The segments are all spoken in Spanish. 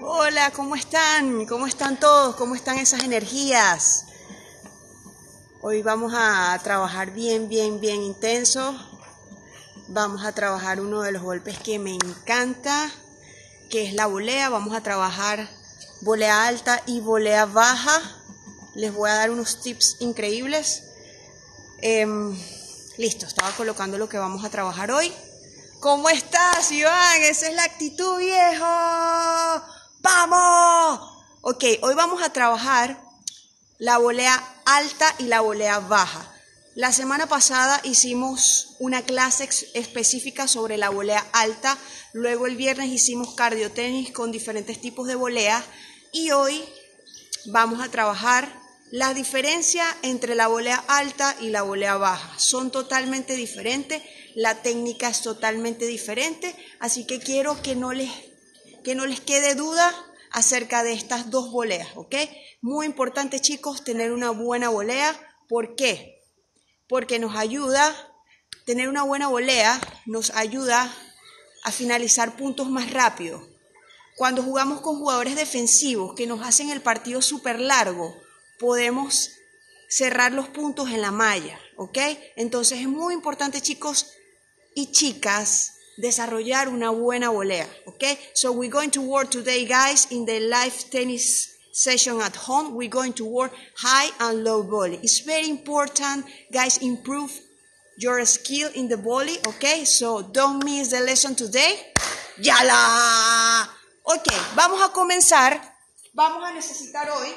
Hola, ¿cómo están? ¿Cómo están todos? ¿Cómo están esas energías? Hoy vamos a trabajar bien intenso. Vamos a trabajar uno de los golpes que me encanta, que es la volea. Vamos a trabajar volea alta y volea baja. Les voy a dar unos tips increíbles. Listo, estaba colocando lo que vamos a trabajar hoy. ¿Cómo estás, Iván? Esa es la actitud, viejo. ¡Vamos! Ok, hoy vamos a trabajar la volea alta y la volea baja. La semana pasada hicimos una clase específica sobre la volea alta. Luego el viernes hicimos cardiotenis con diferentes tipos de voleas. Y hoy vamos a trabajar la diferencia entre la volea alta y la volea baja. Son totalmente diferentes. La técnica es totalmente diferente, así que quiero que no les quede duda acerca de estas dos voleas, ¿ok? Muy importante, chicos, tener una buena volea. ¿Por qué? Porque nos ayuda, tener una buena volea nos ayuda a finalizar puntos más rápido. Cuando jugamos con jugadores defensivos que nos hacen el partido súper largo, podemos cerrar los puntos en la malla, ¿ok? Entonces es muy importante, chicos y chicas, desarrollar una buena volea, okay? So we're going to work today, guys, in the live tennis session at home. We're going to work high and low volley. It's very important, guys, improve your skill in the volley, okay? So don't miss the lesson today. ¡Yala! Ok, vamos a comenzar. Vamos a necesitar hoy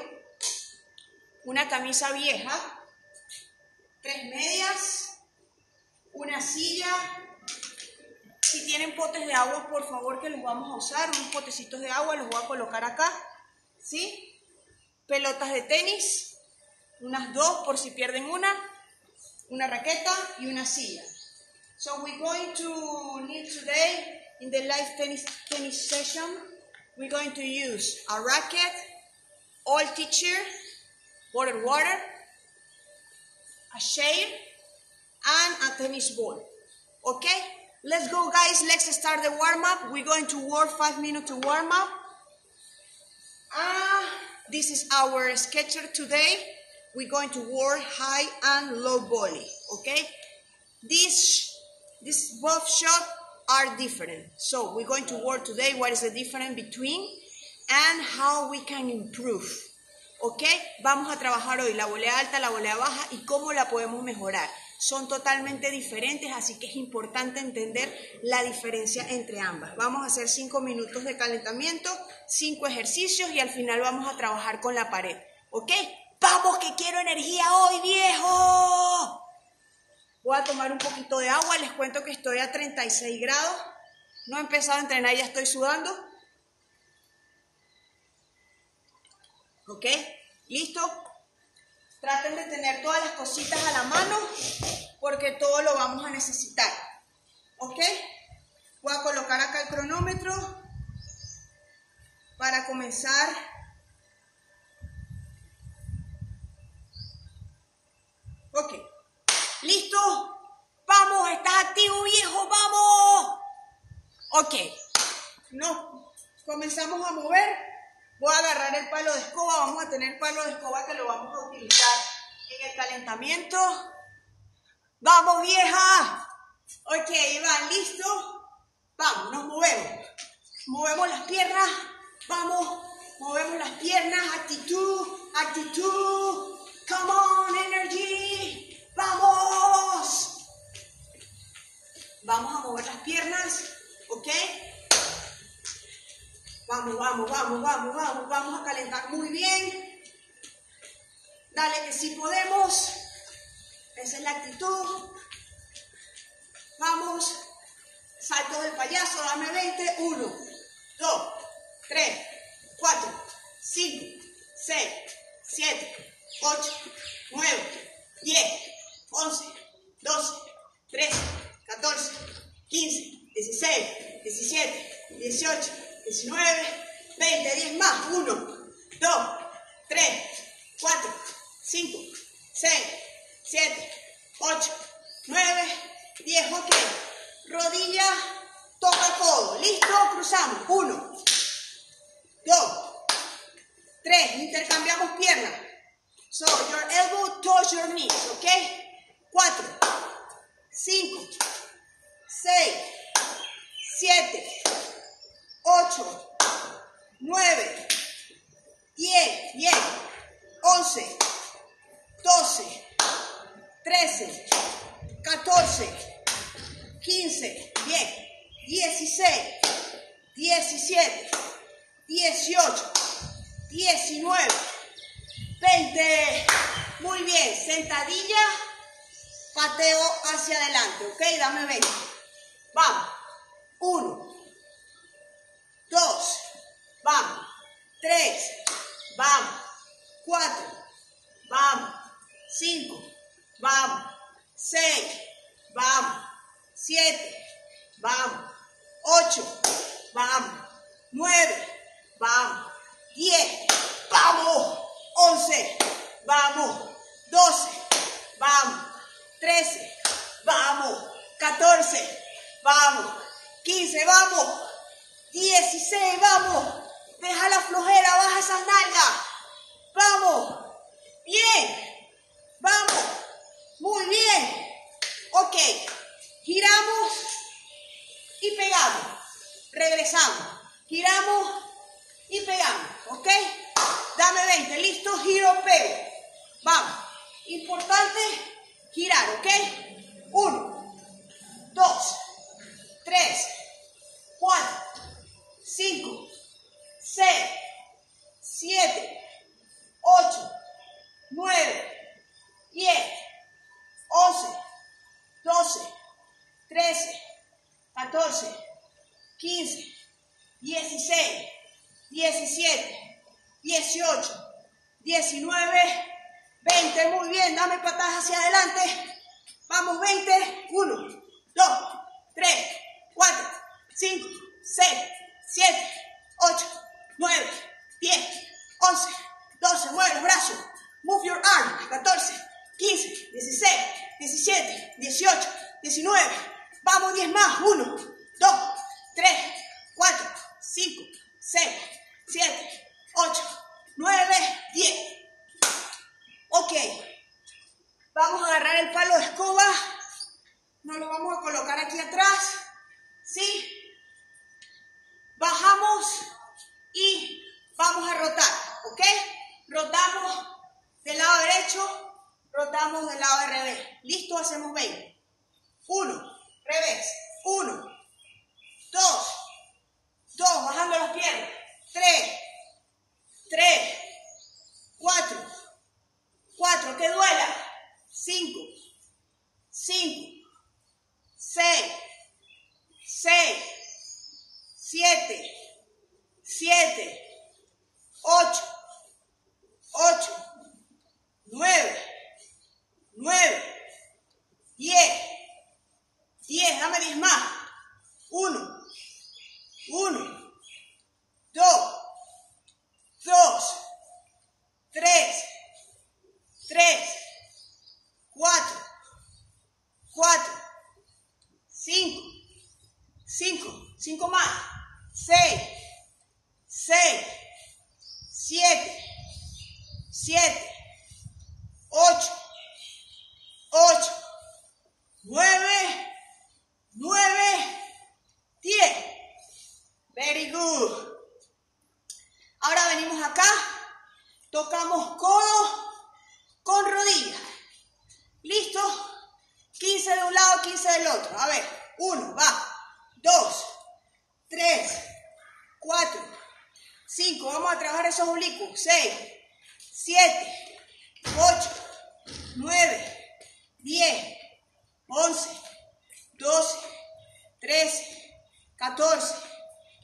una camisa vieja, 3 medias, una silla. Si tienen potes de agua, por favor, que los vamos a usar, unos potecitos de agua, los voy a colocar acá, ¿sí? Pelotas de tenis, unas 2 por si pierden una raqueta y una silla. So we're going to need today, in the live tennis session, we're going to use a racket, all teacher, bottled water, a share, and a tennis ball, okay? Let's go, guys, let's start the warm-up. We're going to work 5 minutes to warm up. This is our schedule today. We're going to work high and low volley, okay? These both shots are different. So we're going to work today what is the difference between and how we can improve, okay? Vamos a trabajar hoy la volea alta, la volea baja y cómo la podemos mejorar. Son totalmente diferentes, así que es importante entender la diferencia entre ambas. Vamos a hacer 5 minutos de calentamiento, 5 ejercicios y al final vamos a trabajar con la pared, ¿ok? ¡Vamos que quiero energía hoy, viejo! Voy a tomar un poquito de agua, les cuento que estoy a 36 grados. No he empezado a entrenar, ya estoy sudando. ¿Ok? ¿Listo? Traten de tener todas las cositas a la mano porque todo lo vamos a necesitar, ¿ok? Voy a colocar acá el cronómetro para comenzar . Ok, ¿listo? ¡Vamos! ¡Estás activo, viejo! ¡Vamos! Ok, comenzamos a mover. Voy a agarrar el palo de escoba, vamos a tener palo de escoba que lo vamos a utilizar en el calentamiento. ¡Vamos, vieja! Ok, Iván, ¿listo? Vamos, nos movemos. Movemos las piernas, vamos, movemos las piernas, actitud, actitud. Come on, energy, vamos. Vamos a mover las piernas, ¿ok? Vamos, vamos, vamos, vamos, vamos, vamos a calentar muy bien. Dale que sí podemos. Esa es la actitud. Vamos. Salto del payaso, dame 20. 1, 2, 3, 4, 5, 6, 7, 8, 9, 10, 11, 12, 13, 14, 15, 16, 17, 18. 19, 20, 10 más, 1, 2, 3, 4, 5, 6, 7, 8, 9, 10, ok, rodilla, toca codo, listo, cruzamos, 1, 8, 9, 10, bien, 11, 12, 13, 14, 15, bien, 16, 17, 18, 19, 20, muy bien, sentadilla, pateo hacia adelante, ok, dame 20, vamos, 1, 2, vamos, 3, vamos, 4, vamos, 5, vamos, 6, vamos, 7, vamos, 8, vamos, 9, vamos, 10, vamos, 11, vamos, 12, vamos, 13, vamos, 14, vamos, 15, vamos, 16, vamos, deja la flojera, baja esas nalgas, vamos, bien, vamos, muy bien, ok, giramos y pegamos, regresamos, giramos y pegamos, ok, dame 20, listo, giro, pego, vamos, importante girar, ok, 1, 2, 3, 4, 5, 6, 7, 8, 9, 10, 11, 12, 13, 14, 15, 16, 17, 18, 19, 20, muy bien, dame patadas hacia adelante, vamos, 20, 1, 2, 3, 4, 5, 6, 7, 8, 9, 10, 11, 12, mueve los brazos, move your arm, 14, 15, 16, 17, 18, 19, vamos, 10 más, 1, 2, 3, 4, 5, 6, 7, 8, 9, 10, ok, vamos a agarrar el palo de escoba, nos lo vamos a colocar aquí atrás, ¿sí? Bajamos y vamos a rotar, ok, rotamos del lado derecho, rotamos del lado de revés, listo, hacemos 20, 1, revés, 1, 2, 2, bajando las piernas, 3, 4, que duela, 5, 6, 7, 8, 9, 10, dame 10 más, 1, 2, 3, 4, 5 más, 6, 7, 8, 9, 10, very good, ahora venimos acá, tocamos codo con rodilla, listo, 15 de un lado, 15 del otro, a ver, 1, va, 2, 3, 4, 5, vamos a trabajar esos oblicuos, 6, 7, 8, 9, 10, 11, 12, 13, 14,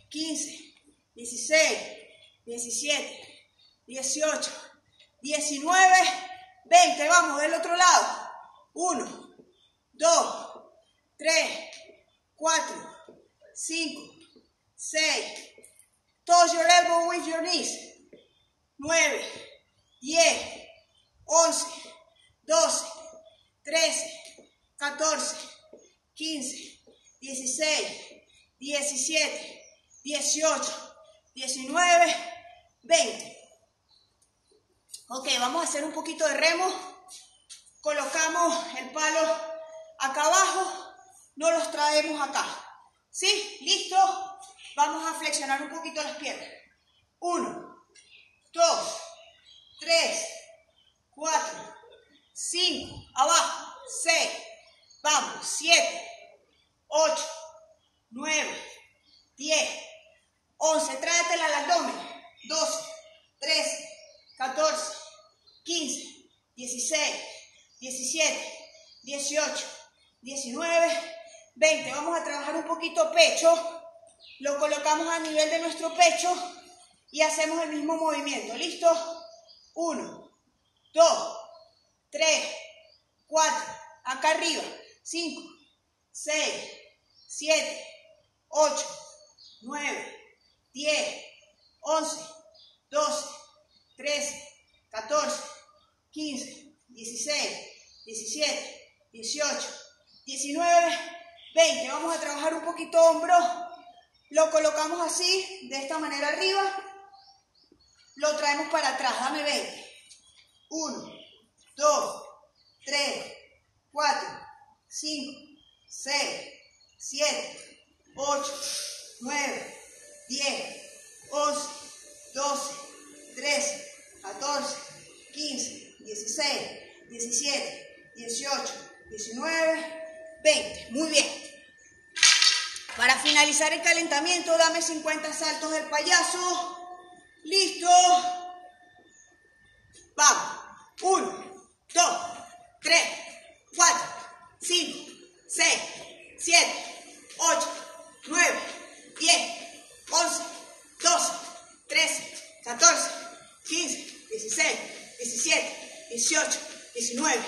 15, 16, 17, 18, 19, 20, vamos del otro lado, 1, 2, 3, 4, 5, 6, touch your elbow with your knees, 9, 10, 11, 12, 13, 14, 15, 16, 17, 18, 19, 20, ok, vamos a hacer un poquito de remo, colocamos el palo acá abajo, no los traemos acá, ¿sí? Listo, vamos a flexionar un poquito las piernas. 1, 2, 3, 4, 5, abajo, 6, vamos, 7, 8, 9, 10, 11, tráetela al abdomen, 12, 13, 14, 15, 16, 17, 18, 19, 20, vamos a trabajar un poquito pecho, lo colocamos a nivel de nuestro pecho y hacemos el mismo movimiento, ¿listo? 1, 2, 3, 4, acá arriba, 5, 6, 7, 8, 9, 10, 11, 12, 13, 14, 15, 16, 17, 18, 19, 20. Vamos a trabajar un poquito hombro. Lo colocamos así, de esta manera arriba. Lo traemos para atrás. Dame 20. 1, 2, 3, 4, 5, 6, 7, 8, 9, 10, 11, 12, 13, 14, 15, 16, 17, 18, 19, 20. Muy bien. Para finalizar el calentamiento, dame 50 saltos del payaso. Listo. Vamos. 1, 2, 3, 4, 5, 6, 7, 8, 9, 10, 11, 12, 13, 14, 15, 16, 17, 18, 19,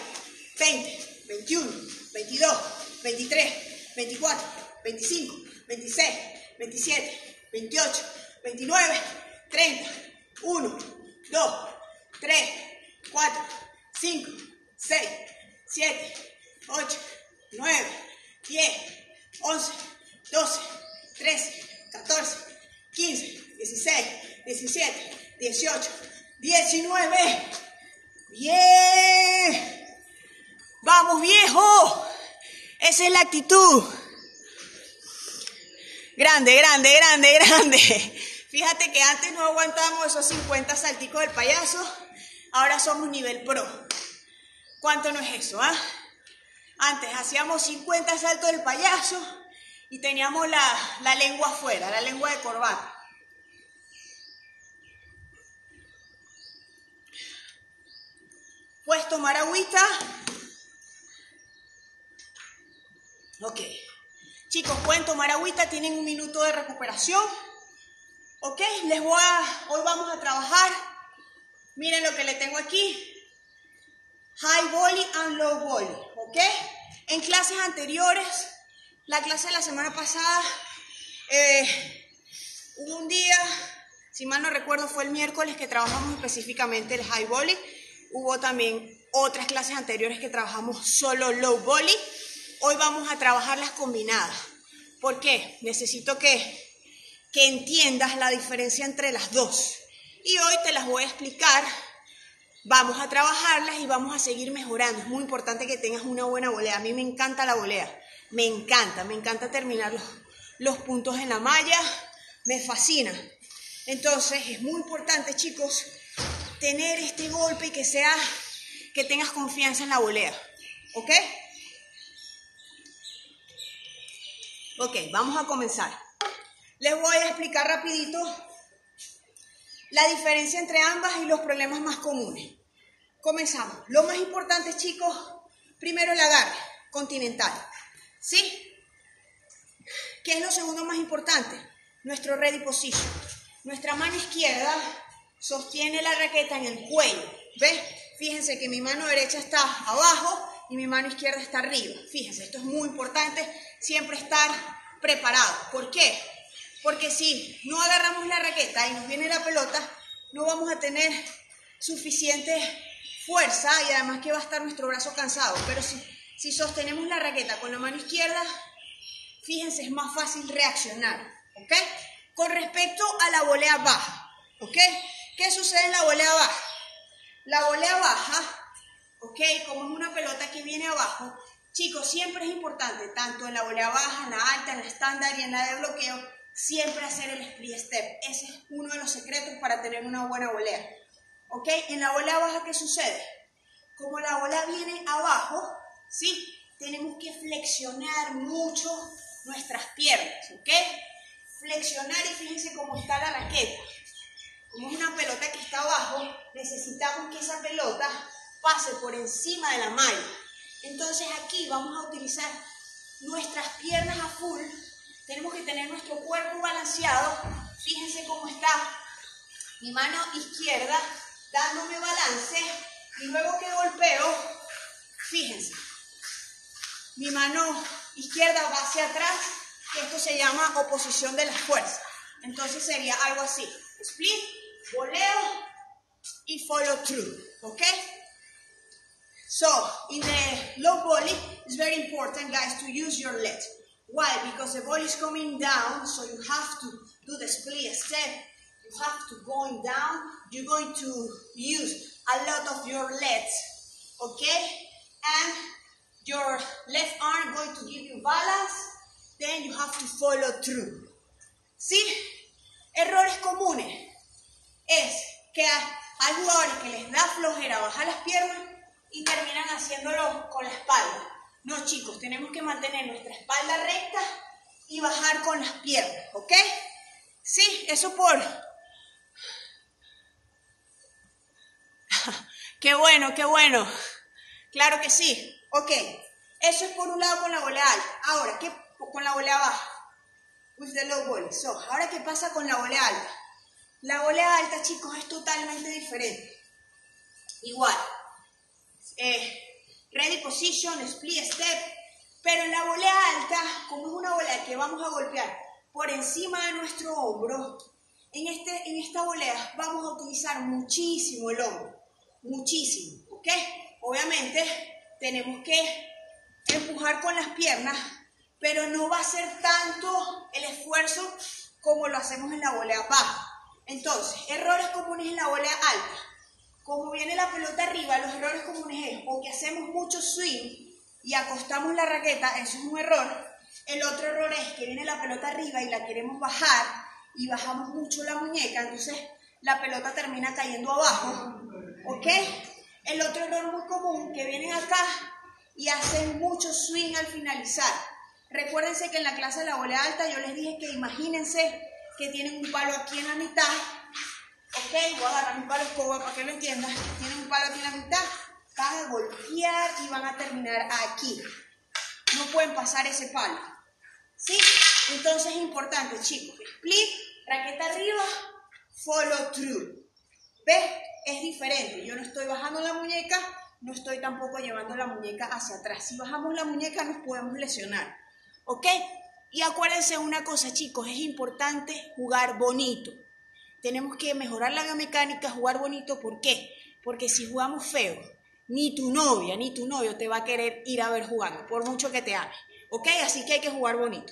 20, 21, 22, 23, 24, 25, 26, 27, 28, 29, 30, 1, 2, 3, 4, 5, 6, 7, 8, 9, 10, 11, 12, 13, 14, 15, 16, 17, 18, 19, ¡bien! ¡Vamos, viejo! Esa es la actitud. Grande, grande, grande, grande. Fíjate que antes no aguantábamos esos 50 salticos del payaso. Ahora somos nivel pro. ¿Cuánto no es eso, ah? Antes hacíamos 50 saltos del payaso y teníamos la lengua afuera, la lengua de corbata. Puedes tomar agüita. Ok. Chicos, pueden tomar agüita. Tienen un minuto de recuperación. Ok. Hoy vamos a trabajar. Miren lo que le tengo aquí. High volley and low volley. Ok. En clases anteriores, la clase de la semana pasada, hubo un día, si mal no recuerdo, fue el miércoles que trabajamos específicamente el high volley. Hubo también otras clases anteriores que trabajamos solo low volley. Hoy vamos a trabajar las combinadas. ¿Por qué? Necesito que entiendas la diferencia entre las dos. Y hoy te las voy a explicar. Vamos a trabajarlas y vamos a seguir mejorando. Es muy importante que tengas una buena volea. A mí me encanta la volea. Me encanta terminar los puntos en la malla. Me fascina. Entonces, es muy importante, chicos, tener este golpe y que tengas confianza en la volea, ¿ok? Ok, vamos a comenzar. Les voy a explicar rapidito la diferencia entre ambas y los problemas más comunes. Comenzamos. Lo más importante, chicos, primero el agarre continental, ¿sí? ¿Qué es lo segundo más importante? Nuestro ready position. Nuestra mano izquierda sostiene la raqueta en el cuello, ¿ves? Fíjense que mi mano derecha está abajo y mi mano izquierda está arriba. Fíjense, esto es muy importante, siempre estar preparado. ¿Por qué? Porque si no agarramos la raqueta y nos viene la pelota, no vamos a tener suficiente fuerza y además que va a estar nuestro brazo cansado. Pero si sostenemos la raqueta con la mano izquierda, fíjense, es más fácil reaccionar, ¿ok? Con respecto a la volea baja, ¿ok? ¿Qué sucede en la volea baja? La volea baja, ¿ok? Como es una pelota que viene abajo, chicos, siempre es importante, tanto en la volea baja, en la alta, en la estándar y en la de bloqueo, siempre hacer el split step. Ese es uno de los secretos para tener una buena volea. ¿Ok? En la volea baja, ¿qué sucede? Como la bola viene abajo, ¿sí? Tenemos que flexionar mucho nuestras piernas, ¿ok? Flexionar, y fíjense cómo está la raqueta. Como es una pelota que está abajo, necesitamos que esa pelota pase por encima de la malla. Entonces aquí vamos a utilizar nuestras piernas a full. Tenemos que tener nuestro cuerpo balanceado. Fíjense cómo está mi mano izquierda dándome balance. Y luego que golpeo, fíjense, mi mano izquierda va hacia atrás. Esto se llama oposición de las fuerzas. Entonces sería algo así. Split, voleo y follow through. ¿Ok? So, in the low volley, it's very important, guys, to use your legs. Why? Because the volley is coming down, so you have to do the split step. You have to go down. You're going to use a lot of your legs. Okay? And your left arm going to give you balance. Then you have to follow through. ¿Sí? Errores comunes es que hay jugadores que les da flojera bajar las piernas y terminan haciéndolo con la espalda. No, chicos, tenemos que mantener nuestra espalda recta y bajar con las piernas, ¿ok? Sí, eso por... ¡Qué bueno, qué bueno! Claro que sí, ok. Eso es por un lado con la volea alta. Ahora, ¿qué con la volea baja? With the low volley. So, ahora, ¿qué pasa con la volea alta? La volea alta, chicos, es totalmente diferente. Igual. Ready position, split step. Pero en la volea alta, como es una volea que vamos a golpear por encima de nuestro hombro, en esta volea vamos a utilizar muchísimo el hombro. Muchísimo, ¿ok? Obviamente, tenemos que empujar con las piernas, pero no va a ser tanto el esfuerzo como lo hacemos en la volea baja. Entonces, errores comunes en la volea alta. Como viene la pelota arriba, los errores comunes es o que hacemos mucho swing y acostamos la raqueta, eso es un error. El otro error es que viene la pelota arriba y la queremos bajar y bajamos mucho la muñeca, entonces la pelota termina cayendo abajo, ¿ok? El otro error muy común, que vienen acá y hacen mucho swing al finalizar. Recuérdense que en la clase de la volea alta yo les dije que imagínense que tienen un palo aquí en la mitad. Ok, voy a agarrar mi palo escoba para que lo entiendan. Tienen un palo aquí en la mitad, van a golpear y van a terminar aquí. No pueden pasar ese palo. ¿Sí? Entonces es importante, chicos. Split, raqueta arriba, follow through. ¿Ves? Es diferente. Yo no estoy bajando la muñeca, no estoy tampoco llevando la muñeca hacia atrás. Si bajamos la muñeca nos podemos lesionar. ¿Ok? Y acuérdense una cosa, chicos, es importante jugar bonito. Tenemos que mejorar la biomecánica, jugar bonito. ¿Por qué? Porque si jugamos feo, ni tu novia, ni tu novio te va a querer ir a ver jugando, por mucho que te ame. ¿Ok? Así que hay que jugar bonito.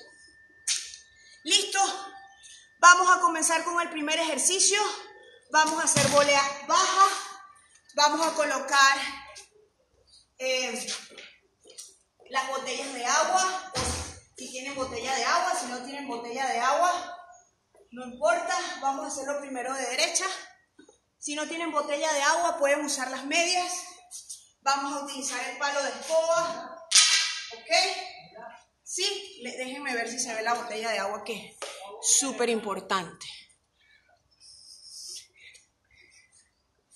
¿Listo? Vamos a comenzar con el primer ejercicio. Vamos a hacer volea baja. Vamos a colocar... las botellas de agua, pues, si tienen botella de agua, si no tienen botella de agua, no importa, vamos a hacerlo primero de derecha. Si no tienen botella de agua, pueden usar las medias. Vamos a utilizar el palo de escoba, ¿ok? Sí, déjenme ver si se ve la botella de agua, que es súper importante.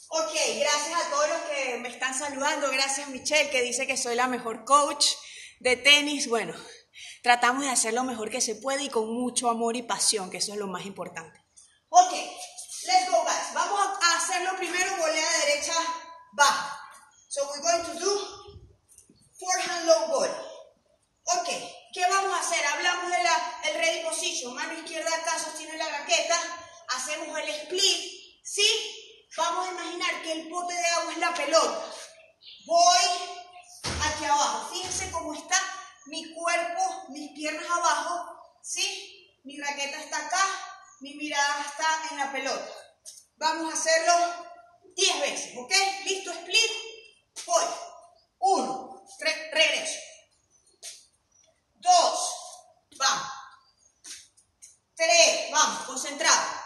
Ok, gracias a todos los que me están saludando. Gracias, Michelle, que dice que soy la mejor coach de tenis. Bueno, tratamos de hacer lo mejor que se puede y con mucho amor y pasión, que eso es lo más importante. Ok, let's go, guys. Vamos a hacerlo primero, volea derecha baja. So we're going to do forehand low volley. Ok, ¿qué vamos a hacer? Hablamos de el ready position. Mano izquierda acá sostiene la raqueta. Hacemos el split, ¿sí? Vamos a imaginar que el pote de agua es la pelota. Voy hacia abajo. Fíjense cómo está mi cuerpo, mis piernas abajo, ¿sí? Mi raqueta está acá, mi mirada está en la pelota. Vamos a hacerlo 10 veces, ¿ok? Listo, split. Voy. 1, regreso. 2, vamos. 3. concentrado.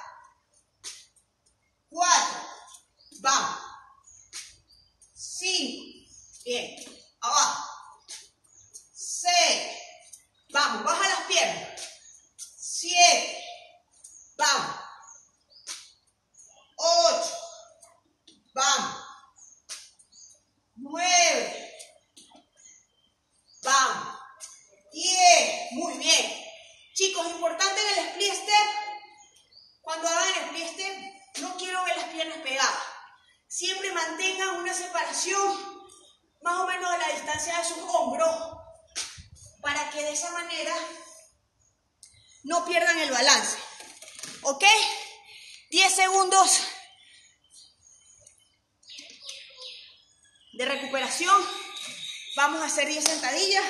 4, vamos. 5, bien, abajo. 6, vamos, baja las piernas. 7, vamos. 8, vamos. 9, vamos. 10, muy bien. Chicos, importante en el split step, cuando hagan el split step, no quiero ver las piernas pegadas. Siempre mantengan una separación más o menos a la distancia de sus hombros para que de esa manera no pierdan el balance. ¿Ok? 10 segundos de recuperación. Vamos a hacer 10 sentadillas.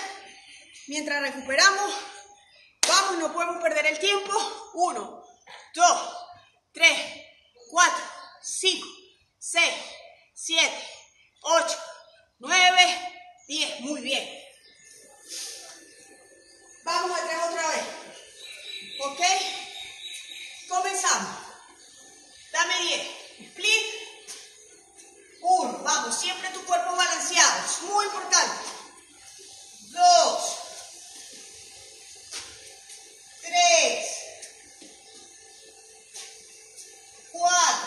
Mientras recuperamos, vamos, no podemos perder el tiempo. 1, 2, 3, 4, 5, 6, 7, 8, 9, 10. Muy bien. Vamos atrás otra vez. ¿Ok? Comenzamos. Dame 10. Split. 1. Vamos. Siempre tu cuerpo balanceado. Es muy importante. 2. 3. 4.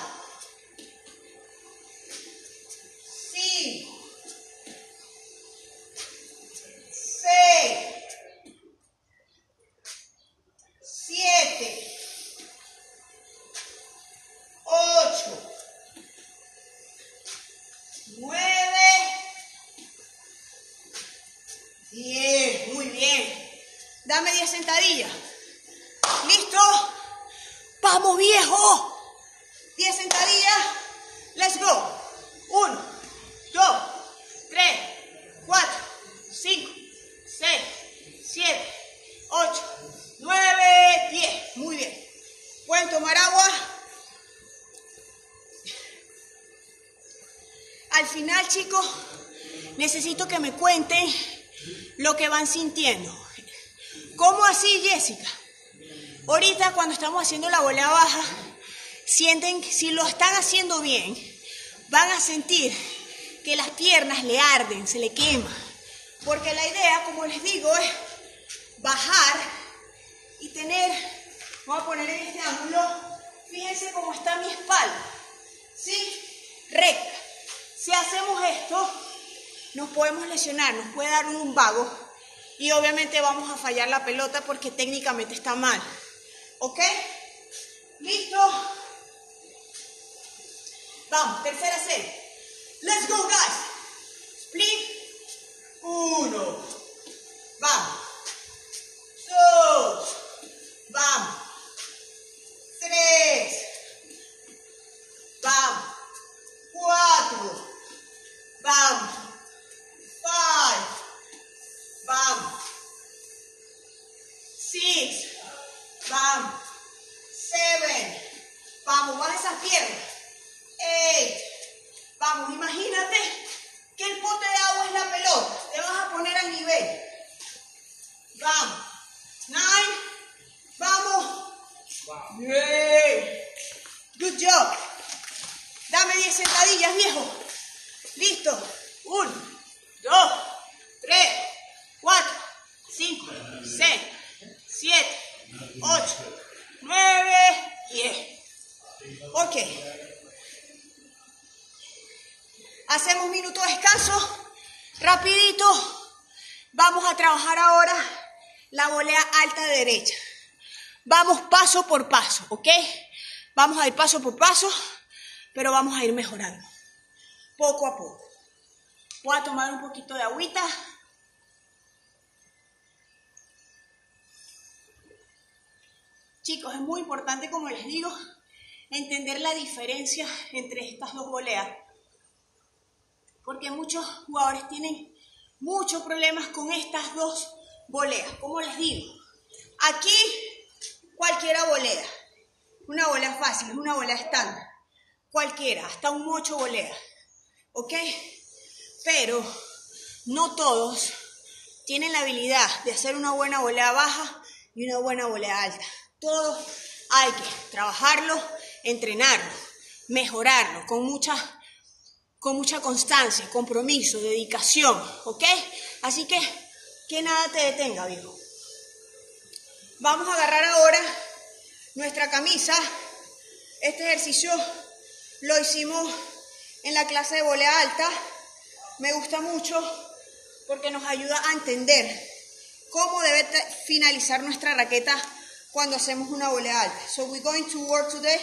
5. 6. 7, 8, 9, 10, muy bien, dame 10 sentadillas, listo, vamos viejo, 10 sentadillas, let's go, 1, 2, 3, 4, 5, 6, 7, 8, 9, 10, muy bien. Pueden tomar agua. Al final, chicos, necesito que me cuenten lo que van sintiendo. ¿Cómo así, Jessica? Ahorita cuando estamos haciendo la volea baja, sienten, si lo están haciendo bien, van a sentir que las piernas le arden, se le quema. Porque la idea, como les digo, es bajar y tener, voy a poner en este ángulo, fíjense cómo está mi espalda, ¿sí? Recta. Si hacemos esto, nos podemos lesionar, nos puede dar un lumbago y obviamente vamos a fallar la pelota porque técnicamente está mal, ¿ok? ¿Listo? Vamos, tercera serie. Let's go, guys. Split. 1. Vamos. 2. Vamos. 3. Vamos. 4. Vamos. 5. Vamos. 6. Vamos. 7. Vamos, baja esas piernas. 8. Vamos, imagínate que el pote de agua es la pelota. Te vas a poner al nivel. Vamos. 9. Vamos. Wow. Yeah. Good job. Dame 10 sentadillas, viejo. Listo. 1, 2, 3, 4, 5, 6, 7, 8, 9, 10. Ok. Hacemos un minuto de descanso. Rapidito. Vamos a trabajar ahora la volea alta de derecha. Vamos paso por paso, ¿ok? Vamos a ir paso por paso, pero vamos a ir mejorando. Poco a poco. Voy a tomar un poquito de agüita. Chicos, es muy importante, como les digo, entender la diferencia entre estas dos voleas. Porque muchos jugadores tienen muchos problemas con estas dos voleas. Como les digo, aquí cualquiera volea, una volea fácil, una volea estándar, cualquiera, hasta un mocho volea, ¿ok? Pero no todos tienen la habilidad de hacer una buena volea baja y una buena volea alta. Todos hay que trabajarlo, entrenarlo, mejorarlo con mucha constancia, compromiso, dedicación, ¿ok? Así que nada te detenga, viejo. Vamos a agarrar ahora nuestra camisa. Este ejercicio lo hicimos en la clase de volea alta. Me gusta mucho porque nos ayuda a entender cómo debe finalizar nuestra raqueta cuando hacemos una volea alta. So we're going to work today.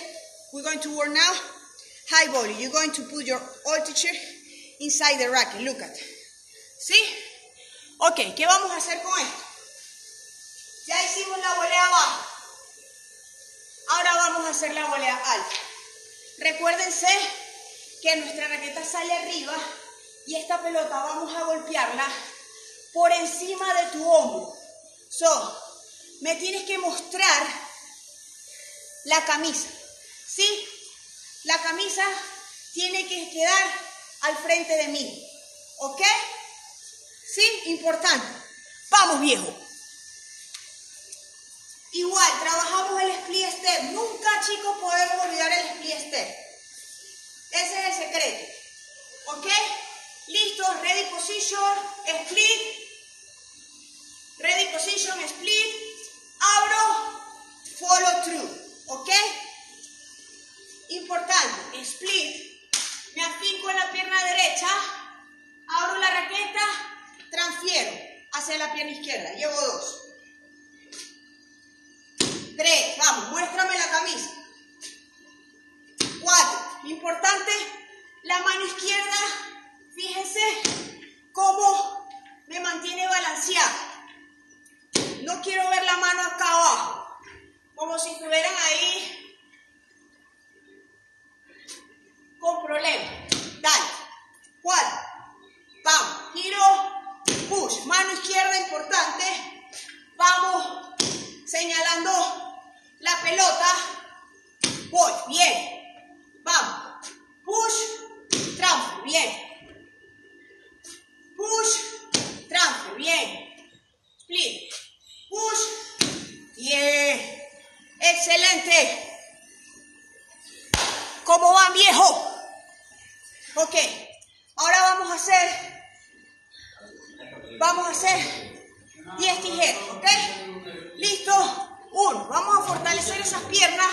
We're going to work now. High volley. You're going to put your altitude inside the racket. Look at. ¿Sí? Ok, ¿qué vamos a hacer con esto? Ya hicimos la volea baja. Ahora vamos a hacer la volea alta. Recuérdense que nuestra raqueta sale arriba y esta pelota vamos a golpearla por encima de tu hombro. So, me tienes que mostrar la camisa, ¿sí? La camisa tiene que quedar al frente de mí, ¿ok? ¿Sí? Importante. Vamos, viejo. Igual, trabajamos el split step. Nunca, chicos, podemos olvidar el split step. Ese es el secreto, ¿ok? Listo, ready position, split. Ready position, split. Abro, follow through, ¿ok? Importante, split. Me afinco en la pierna derecha, abro la raqueta, transfiero hacia la pierna izquierda, llevo 2, 3, vamos, muéstrame la camisa, 4, importante, la mano izquierda, fíjense cómo me mantiene balanceada. No quiero ver la mano acá abajo, como si estuvieran ahí con problemas. Dale, 4, vamos, giro, push, mano izquierda importante, vamos señalando la pelota, voy, bien, vamos, push, transfer, bien, push, transfer, bien, split. Push. Bien. Yeah. Excelente. ¿Cómo van, viejo? Ok. Ahora vamos a hacer 10 tijeras, ¿ok? Listo. 1. Vamos a fortalecer esas piernas.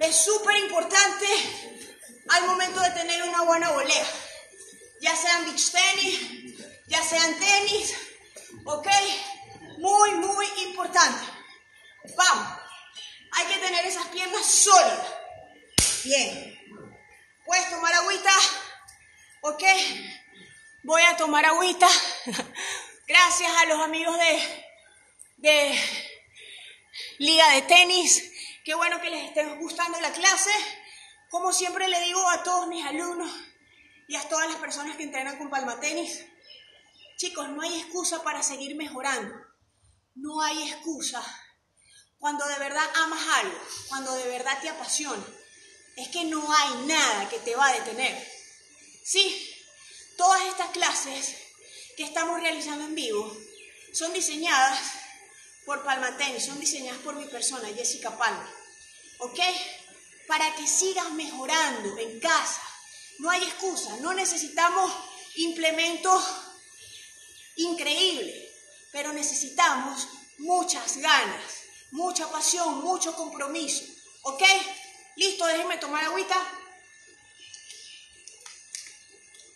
Es súper importante al momento de tener una buena volea. Ya sean beach tenis, ya sean tenis, ¿ok? Muy, muy importante. Vamos. Hay que tener esas piernas sólidas. Bien. ¿Puedes tomar agüita? Ok. Voy a tomar agüita. Gracias a los amigos de Liga de Tenis. Qué bueno que les esté gustando la clase. Como siempre le digo a todos mis alumnos y a todas las personas que entrenan con Palma Tenis, chicos, no hay excusa para seguir mejorando. No hay excusa. Cuando de verdad amas algo, cuando de verdad te apasiona, es que no hay nada que te va a detener. Sí, todas estas clases que estamos realizando en vivo son diseñadas por Palma Tenis, son diseñadas por mi persona, Jessica Palma. ¿Ok? Para que sigas mejorando en casa. No hay excusa, no necesitamos implementos increíbles. Pero necesitamos muchas ganas, mucha pasión, mucho compromiso. ¿Ok? Listo, déjenme tomar agüita.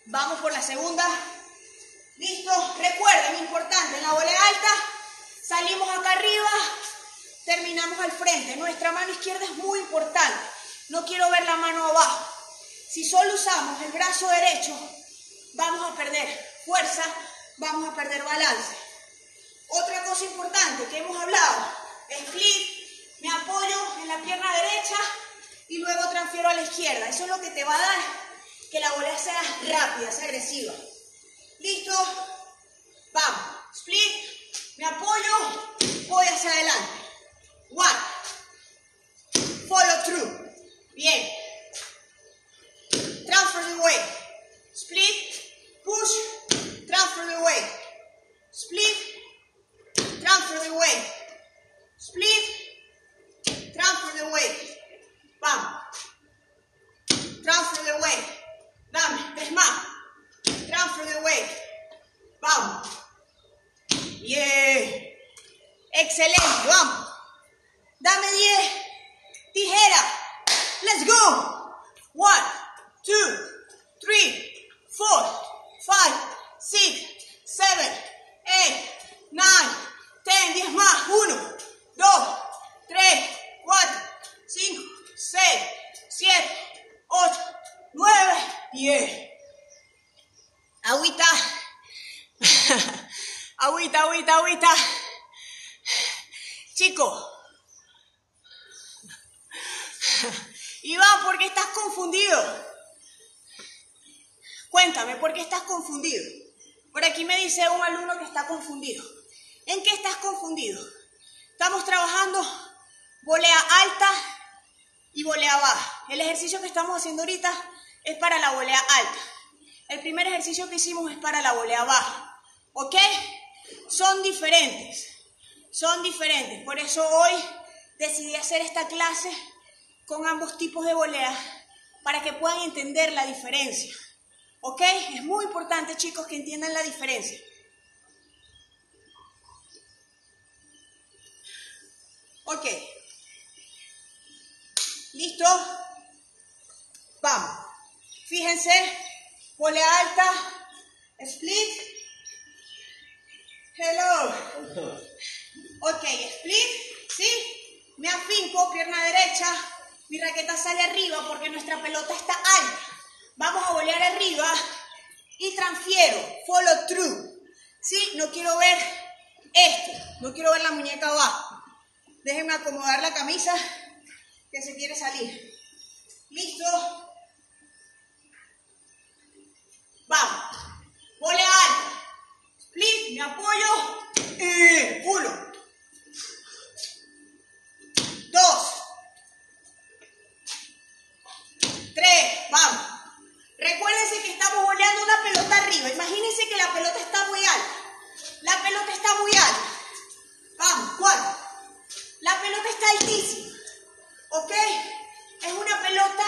Vamos por la segunda. Listo, recuerden, importante, en la volea alta salimos acá arriba, terminamos al frente. Nuestra mano izquierda es muy importante. No quiero ver la mano abajo. Si solo usamos el brazo derecho, vamos a perder fuerza, vamos a perder balance. Otra cosa importante que hemos hablado, split, me apoyo en la pierna derecha y luego transfiero a la izquierda. Eso es lo que te va a dar que la volea sea rápida, sea agresiva. Listo, vamos, split, me apoyo, voy hacia adelante. 1, follow through, bien, transfer the weight, split, push, transfer the weight, split, transfer the weight, split, transfer the weight, 6, 7, 8, 9, 10. Agüita. Agüita, agüita, agüita. Chico. Iván, ¿por qué estás confundido? Cuéntame, ¿por qué estás confundido? Por aquí me dice un alumno que está confundido. ¿En qué estás confundido? Estamos trabajando volea alta y volea baja. El ejercicio que estamos haciendo ahorita es para la volea alta. El primer ejercicio que hicimos es para la volea baja. ¿Ok? Son diferentes. Son diferentes. Por eso hoy decidí hacer esta clase con ambos tipos de volea para que puedan entender la diferencia. ¿Ok? Es muy importante, chicos, que entiendan la diferencia. Ok. ¿Listo? Vamos. Fíjense. Volea alta. Split. Hello. Ok. Split. ¿Sí? Me afinco, pierna derecha. Mi raqueta sale arriba porque nuestra pelota está alta. Vamos a volear arriba y transfiero. Follow through. ¿Sí? No quiero ver esto. No quiero ver la muñeca abajo. Déjenme acomodar la camisa que se quiere salir. Listo. Vamos. Volea alta. Split, me apoyo. Uno. 2. 3. Vamos. Recuérdense que estamos voleando una pelota arriba. Imagínense que la pelota está muy alta. La pelota está muy alta. Vamos. 4. La pelota está altísima, ¿ok? Es una pelota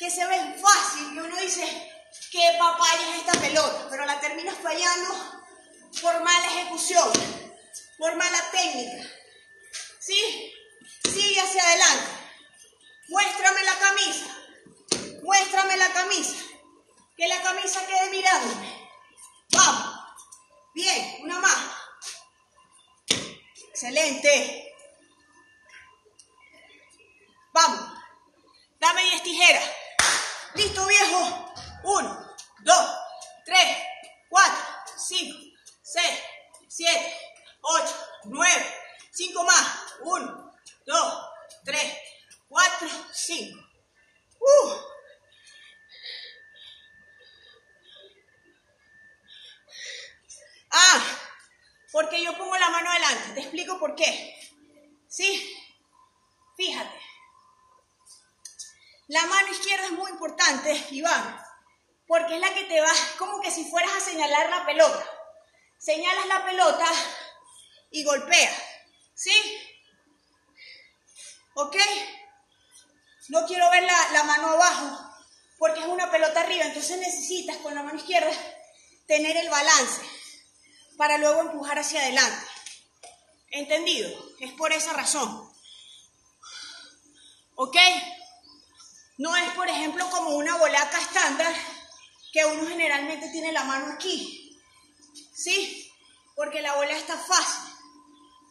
que se ve fácil y uno dice, qué papaya es esta pelota, pero la terminas fallando por mala ejecución, por mala técnica, ¿sí? Sigue hacia adelante, muéstrame la camisa, que la camisa quede mirándome, vamos, bien, una más, excelente. Vamos, dame 10 tijeras. Listo, viejo. 1, 2, 3, 4, 5, 6, 7, 8, 9. 5 más. 1, 2, 3, 4, 5. Ah, porque yo pongo la mano adelante. Te explico por qué. ¿Sí? Fíjate. La mano izquierda es muy importante, Iván, porque es la que te va, como que si fueras a señalar la pelota. Señalas la pelota y golpeas, ¿sí? ¿Ok? No quiero ver la mano abajo, porque es una pelota arriba, entonces necesitas con la mano izquierda tener el balance para luego empujar hacia adelante. ¿Entendido? Es por esa razón. ¿Ok? No es, por ejemplo, como una volaca estándar que uno generalmente tiene la mano aquí, ¿sí? Porque la volea está fácil,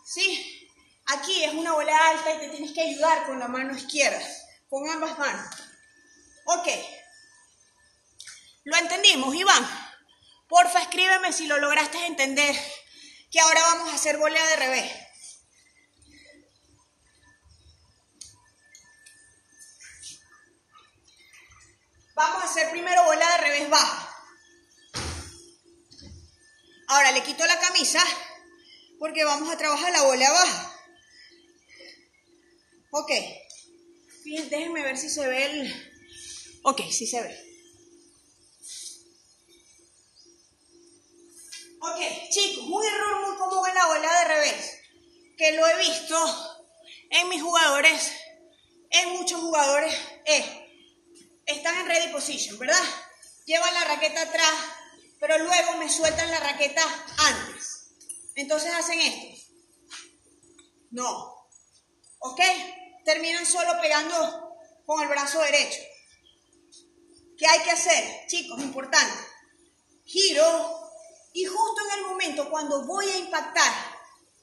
¿sí? Aquí es una volea alta y te tienes que ayudar con la mano izquierda, con ambas manos. Ok. ¿Lo entendimos, Iván? Porfa, escríbeme si lo lograste entender, que ahora vamos a hacer volea de revés. Vamos a hacer primero bola de revés baja. Ahora le quito la camisa porque vamos a trabajar la bola baja. Ok. Fíjense, déjenme ver si se ve el... Ok, sí se ve. Ok, chicos, un error muy común en la bola de revés, que lo he visto en mis jugadores, en muchos jugadores, están en ready position, ¿verdad? Llevan la raqueta atrás, pero luego me sueltan la raqueta antes. Entonces hacen esto. No. ¿Ok? Terminan solo pegando con el brazo derecho. ¿Qué hay que hacer? Chicos, importante. Giro y justo en el momento cuando voy a impactar,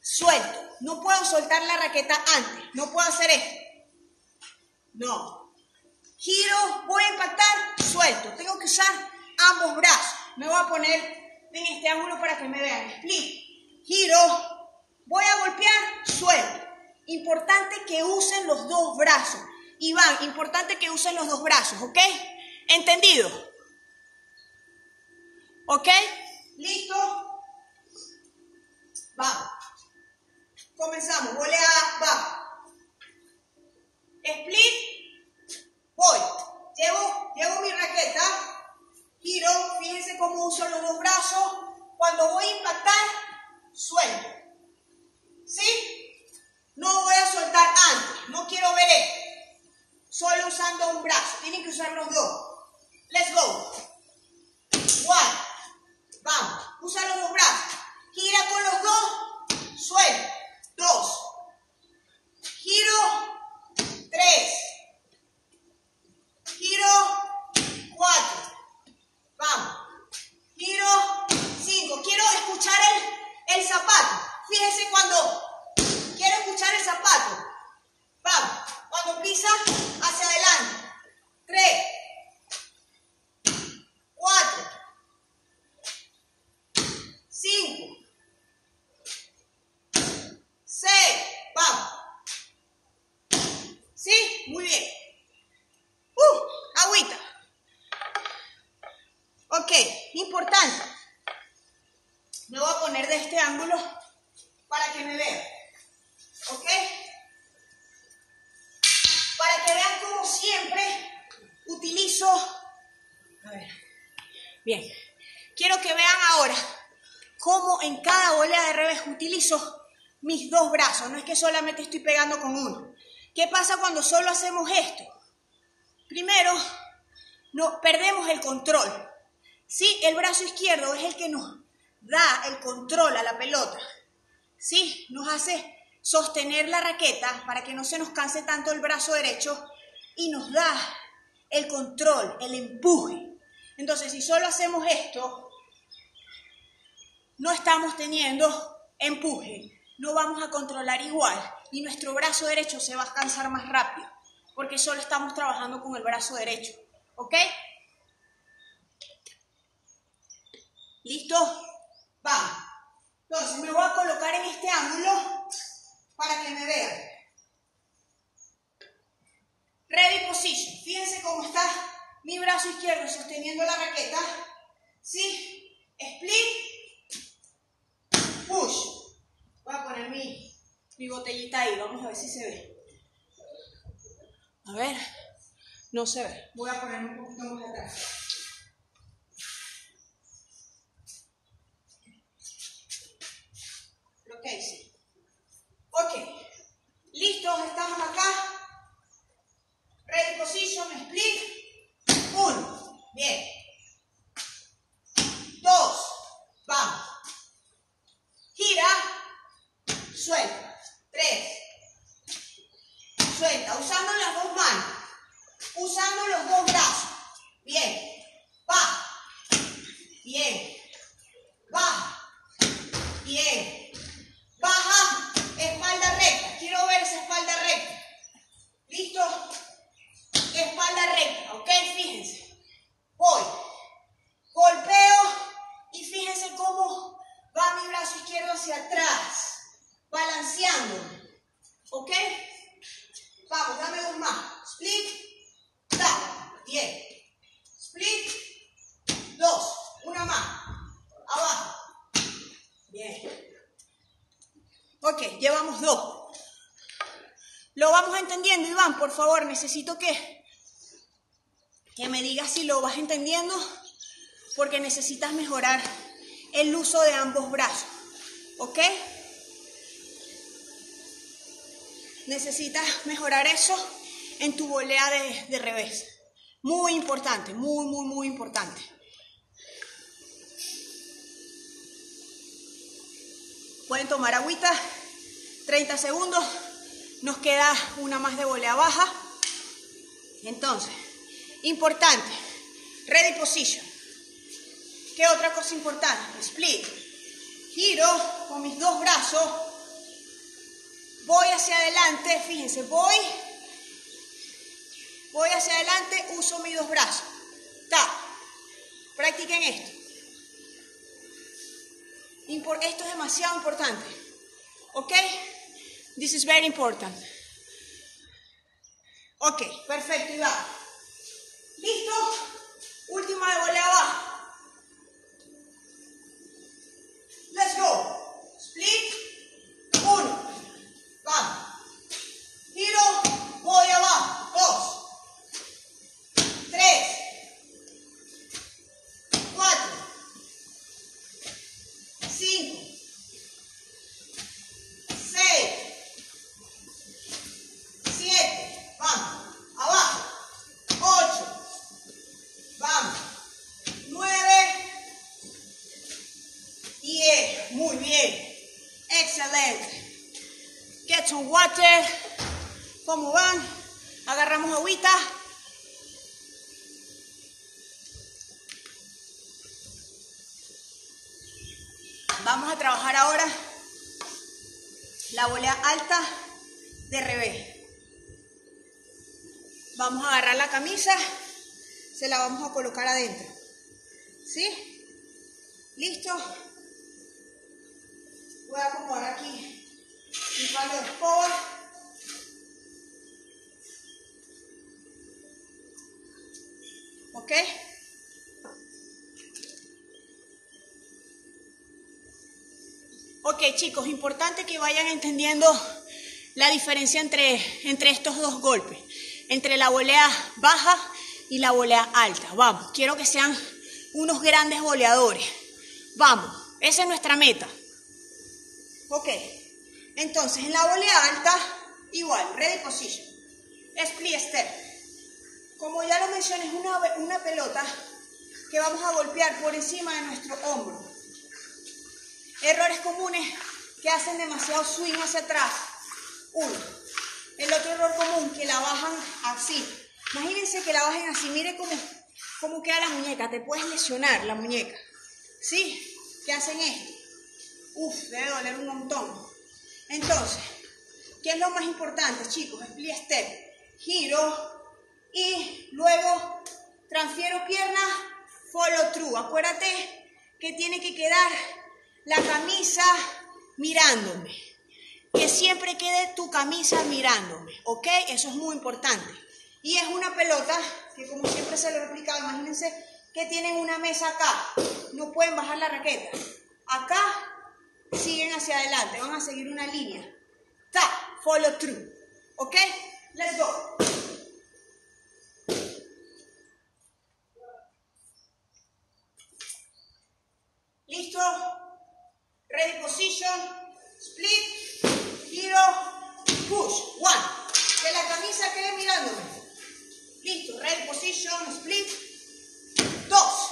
suelto. No puedo soltar la raqueta antes. No puedo hacer esto. No. Giro, voy a empatar, suelto. Tengo que usar ambos brazos. Me voy a poner en este ángulo para que me vean. Split. Giro, voy a golpear, suelto. Importante que usen los dos brazos. Iván, importante que usen los dos brazos, ¿ok? ¿Entendido? ¿Ok? ¿Listo? Vamos. Comenzamos. Volea, va. Split. Voy. Llevo mi raqueta. Giro. Fíjense cómo uso los dos brazos. Cuando voy a impactar, suelto. ¿Sí? No voy a soltar antes. No quiero ver esto. Solo usando un brazo. Tienen que usar los dos. Let's go. One. Vamos. Usa los dos brazos. Gira con los dos. Suelto. Dos. Giro. Tres. Giro. Cuatro. Vamos. Giro. Cinco. Quiero escuchar el zapato. Fíjense cuando quiero escuchar el zapato. Vamos. Cuando pisa, hacia adelante. Tres. Cuatro. Cinco. Seis. Vamos. ¿Sí? Muy bien. Agüita. Ok. Importante. Me voy a poner de este ángulo para que me vean. ¿Ok? Para que vean como siempre utilizo. A ver. Bien. Quiero que vean ahora cómo en cada volea de revés utilizo mis dos brazos. No es que solamente estoy pegando con uno. ¿Qué pasa cuando solo hacemos esto? Primero, no, perdemos el control. ¿Sí? El brazo izquierdo es el que nos da el control a la pelota. ¿Sí? Nos hace sostener la raqueta para que no se nos canse tanto el brazo derecho y nos da el control, el empuje. Entonces, si solo hacemos esto, no estamos teniendo empuje, no vamos a controlar igual y nuestro brazo derecho se va a cansar más rápido porque solo estamos trabajando con el brazo derecho. ¿Ok? ¿Listo? Vamos. Entonces, me voy a colocar en este ángulo para que me vean. Ready position. Fíjense cómo está mi brazo izquierdo sosteniendo la raqueta. ¿Sí? Split. Push. Voy a poner mi botellita ahí. Vamos a ver si se ve. A ver. No se ve. Voy a poner un poquito más atrás. Ok, sí. Ok, listos, estamos acá. Ready position, split. Uno, bien. Dos, vamos. Gira, suelta. Tres, suelta. Usando las dos manos, usando los dos brazos. Bien, va. Bien, va. Bien, baja. Espalda recta, quiero ver esa espalda recta. ¿Listo? Espalda recta, ¿ok? Fíjense. Voy. Golpeo y fíjense cómo va mi brazo izquierdo hacia atrás. Balanceando. ¿Ok? Vamos, dame un más. Split. Da. Bien. Split. Dos. Una más. Abajo. Bien. Ok, llevamos dos. Lo vamos entendiendo, Iván, por favor, necesito que me digas si lo vas entendiendo, porque necesitas mejorar el uso de ambos brazos, ¿ok? Necesitas mejorar eso en tu volea de revés. Muy importante, muy importante. Pueden tomar agüita, 30 segundos, nos queda una más de volea baja. Entonces, importante, ready position. ¿Qué otra cosa importante? Split. Giro con mis dos brazos, voy hacia adelante, fíjense, voy voy hacia adelante, uso mis dos brazos. Ta. Practiquen esto. Esto es demasiado importante. ¿Ok? This is very important. Ok, perfecto, Iván. ¿Listo? Última de volea baja. Let's go. Split. Uno. Vamos. Giro. Voy abajo. Dos. Tres. Cuatro. Cinco. Water, ¿cómo van? Agarramos agüita. Vamos a trabajar ahora la volea alta de revés. Vamos a agarrar la camisa, se la vamos a colocar adentro. ¿Sí? ¿Listo? Voy a acomodar aquí mi palo de escoba. ¿Ok? Ok, chicos, importante que vayan entendiendo la diferencia entre estos dos golpes, entre la volea baja y la volea alta. Vamos, quiero que sean unos grandes voleadores. Vamos, esa es nuestra meta. Ok. Entonces, en la volea alta, igual, ready position, split step. Como ya lo mencioné, es una pelota que vamos a golpear por encima de nuestro hombro. Errores comunes que hacen demasiado swing hacia atrás. Uno. El otro error común, que la bajan así. Imagínense que la bajen así, miren cómo queda la muñeca, te puedes lesionar la muñeca. ¿Sí? ¿Qué hacen esto? Uf, debe doler un montón. Entonces, ¿qué es lo más importante, chicos? Split step, giro y luego transfiero piernas, follow through. Acuérdate que tiene que quedar la camisa mirándome. Que siempre quede tu camisa mirándome, ¿ok? Eso es muy importante. Y es una pelota que, como siempre se lo he explicado, imagínense que tienen una mesa acá. No pueden bajar la raqueta. Acá. Siguen hacia adelante, van a seguir una línea. Tap, follow through. ¿Ok? Let's go. ¿Listo? Ready position. Split. Giro. Push. One. Que la camisa quede mirándome. Listo. Ready position. Split. Dos.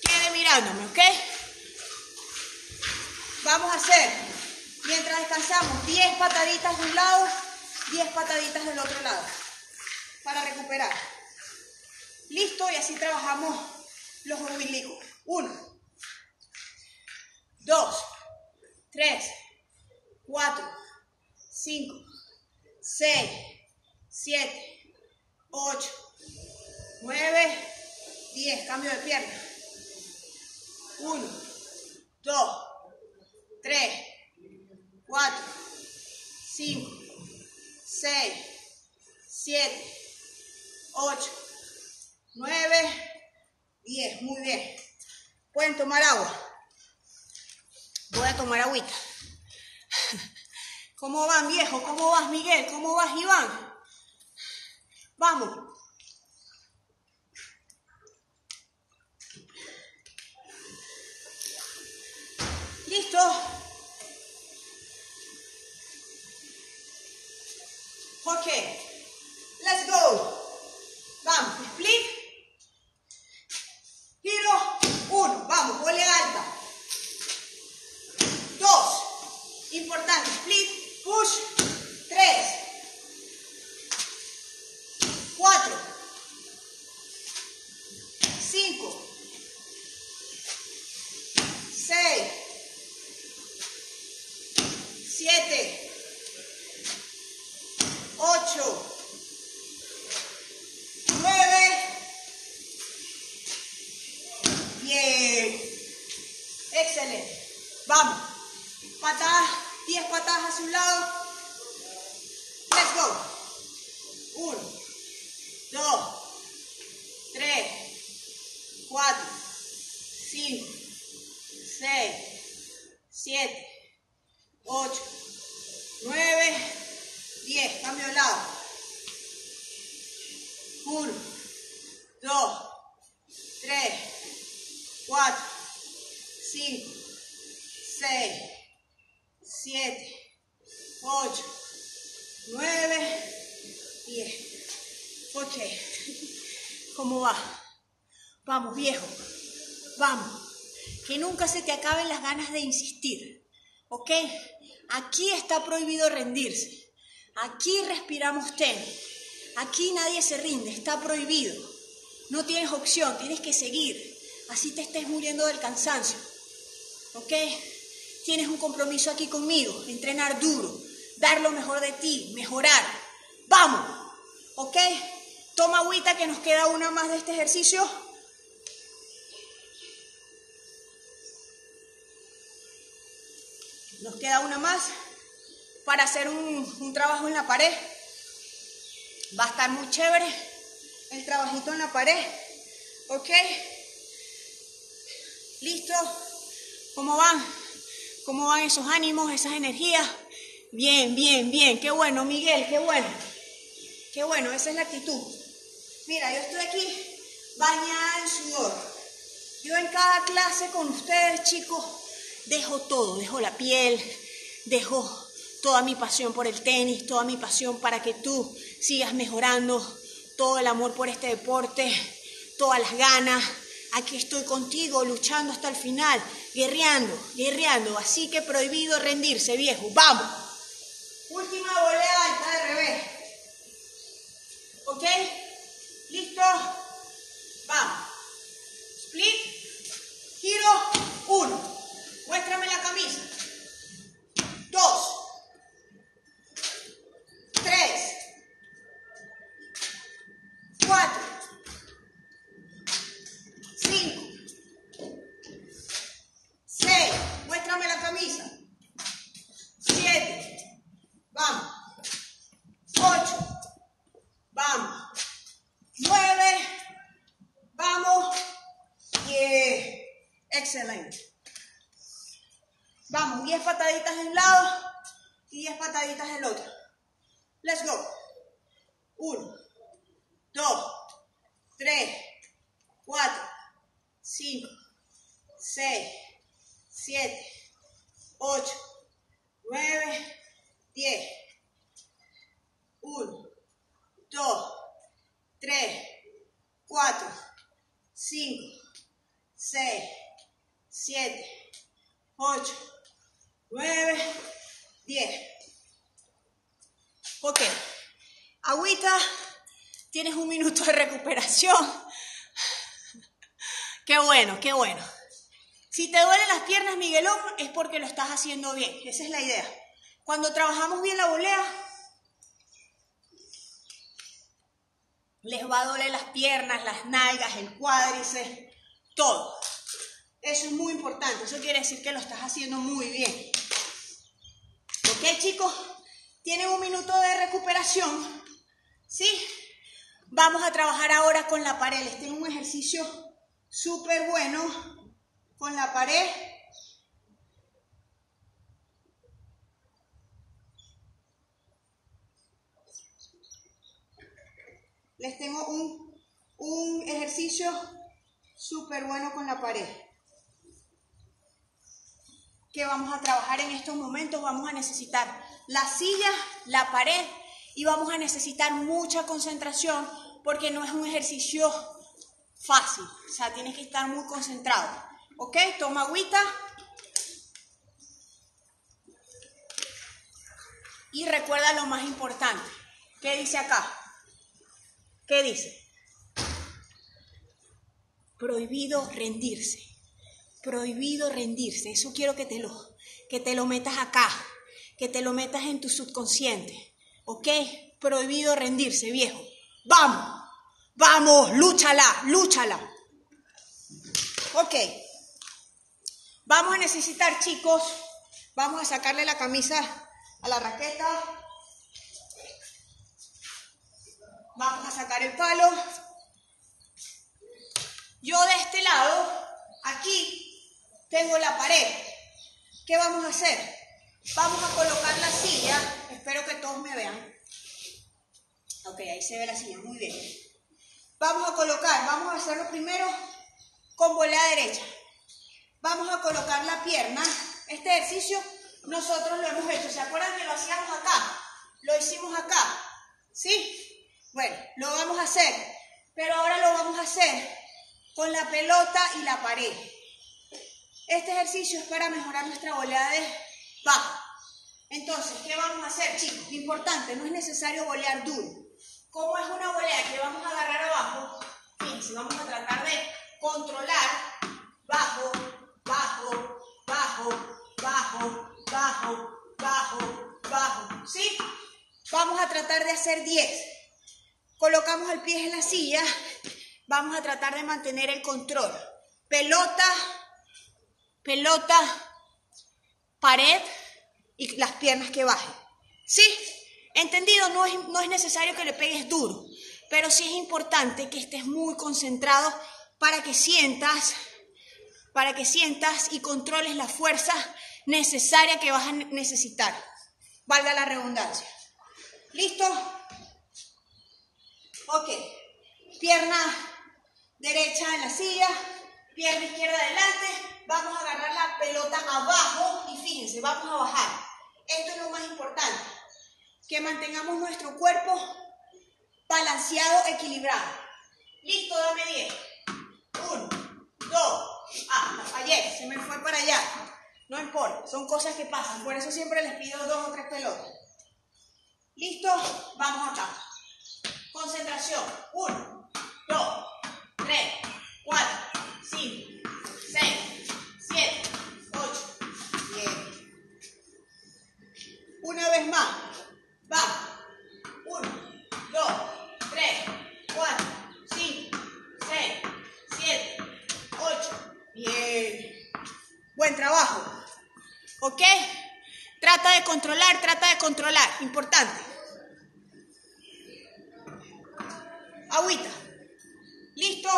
Quede mirándome, ¿ok? Vamos a hacer, mientras descansamos, 10 pataditas de un lado, 10 pataditas del otro lado, para recuperar. Listo, y así trabajamos los oblicuos. 1, 2, 3, 4, 5, 6, 7, 8, 9, 10, cambio de pierna. 1, 2, 3, 4, 5, 6, 7, 8, 9, 10. Muy bien. ¿Pueden tomar agua? Voy a tomar agüita. ¿Cómo van, viejo? ¿Cómo vas, Miguel? ¿Cómo vas, Iván? Vamos. ¿Listo? Ok. Let's go. Vamos. Split. Giro. Bien. Excelente. Vamos. Patadas, 10 patadas hacia un lado. Let's go. 1, 2, 3, 4, 5, 6, 7, 8, 9, 10. Cambio de lado. 1, 2, 3, 4, 5, 6, 7, 8, 9, 10. Ok. ¿Cómo va? Vamos, viejo. Vamos. Que nunca se te acaben las ganas de insistir. ¿Ok? Aquí está prohibido rendirse. Aquí respiramos tenis. Aquí nadie se rinde. Está prohibido. No tienes opción. Tienes que seguir. Así te estés muriendo del cansancio. ¿Ok? Tienes un compromiso aquí conmigo. Entrenar duro. Dar lo mejor de ti. Mejorar. ¡Vamos! ¿Ok? Toma agüita que nos queda una más de este ejercicio. Nos queda una más para hacer un trabajo en la pared. Va a estar muy chévere el trabajito en la pared. ¿Ok? ¿Listo? ¿Cómo van? ¿Cómo van esos ánimos, esas energías? Bien, bien, bien. Qué bueno, Miguel, qué bueno. Qué bueno, esa es la actitud. Mira, yo estoy aquí bañada en sudor. Yo en cada clase con ustedes, chicos, dejo todo, dejo la piel, dejo toda mi pasión por el tenis, toda mi pasión para que tú sigas mejorando, todo el amor por este deporte, todas las ganas. Aquí estoy contigo, luchando hasta el final, guerreando, guerreando. Así que prohibido rendirse, viejo. ¡Vamos! Última volea alta de revés. ¿Ok? ¿Listo? Vamos. Split. Giro. 1. Muéstrame la camisa. 2, 3, 4, 5, 6. Muéstrame la camisa. 7. Vamos. 8. Vamos. 9. Vamos. 10. Excelente. Vamos, 10 pataditas de un lado y 10 pataditas del otro. Let's go. 1, 2, 3, 4, 5, 6, 7, 8, 9, 10. 1, 2, 3, 4, 5, 6, 7, 8, 9, 10. Ok. Agüita, tienes un minuto de recuperación. Qué bueno, qué bueno. Si te duelen las piernas, Miguelón, es porque lo estás haciendo bien. Esa es la idea. Cuando trabajamos bien la volea, les va a doler las piernas, las nalgas, el cuádriceps, todo. Eso es muy importante. Eso quiere decir que lo estás haciendo muy bien. Ok, chicos. Tienen un minuto de recuperación. ¿Sí? Vamos a trabajar ahora con la pared. Les tengo un ejercicio súper bueno con la pared. Les tengo un ejercicio súper bueno con la pared. Que vamos a trabajar en estos momentos, vamos a necesitar la silla, la pared y vamos a necesitar mucha concentración porque no es un ejercicio fácil, o sea, tienes que estar muy concentrado, ¿ok? Toma agüita y recuerda lo más importante. ¿Qué dice acá? ¿Qué dice? Prohibido rendirse. Prohibido rendirse. Eso quiero que te lo metas acá, que te lo metas en tu subconsciente, ¿ok? Prohibido rendirse, viejo. ¡Vamos! ¡Vamos! ¡Lúchala! ¡Lúchala! Ok. Vamos a necesitar, chicos, vamos a sacarle la camisa a la raqueta. Vamos a sacar el palo. Yo de este lado, aquí, tengo la pared. ¿Qué vamos a hacer? Vamos a colocar la silla. Espero que todos me vean. Ok, ahí se ve la silla, muy bien. Vamos a colocar, vamos a hacerlo primero con volea derecha. Vamos a colocar la pierna. Este ejercicio nosotros lo hemos hecho. ¿Se acuerdan que lo hacíamos acá? Lo hicimos acá, ¿sí? Bueno, lo vamos a hacer. Pero ahora lo vamos a hacer con la pelota y la pared. Este ejercicio es para mejorar nuestra volea baja. Entonces, ¿qué vamos a hacer, chicos? Importante, no es necesario volear duro. ¿Cómo es una volea que vamos a agarrar abajo? Fíjense, vamos a tratar de controlar bajo, bajo, bajo, bajo, bajo, bajo, bajo, ¿sí? Vamos a tratar de hacer 10. Colocamos el pie en la silla, vamos a tratar de mantener el control. Pelota, pelota, pared y las piernas que bajen, ¿sí? Entendido, no es necesario que le pegues duro, pero sí es importante que estés muy concentrado para que sientas y controles la fuerza necesaria que vas a necesitar, valga la redundancia. ¿Listo? Ok, pierna derecha en la silla, pierna izquierda adelante, vamos a agarrar la pelota abajo y fíjense, vamos a bajar. Esto es lo más importante, que mantengamos nuestro cuerpo balanceado, equilibrado. Listo, dame 10. 1, 2, ah, fallé, se me fue para allá. No importa, son cosas que pasan, por eso siempre les pido 2 o 3 pelotas. Listo, vamos acá. Concentración, 1, 2, 3, 4, 5, 6, 7, 8, 10. Una vez más, vamos. 1, 2, 3, 4, 5, 6, 7, 8, 10. Buen trabajo, ¿ok? Trata de controlar, importante. Agüita, listo.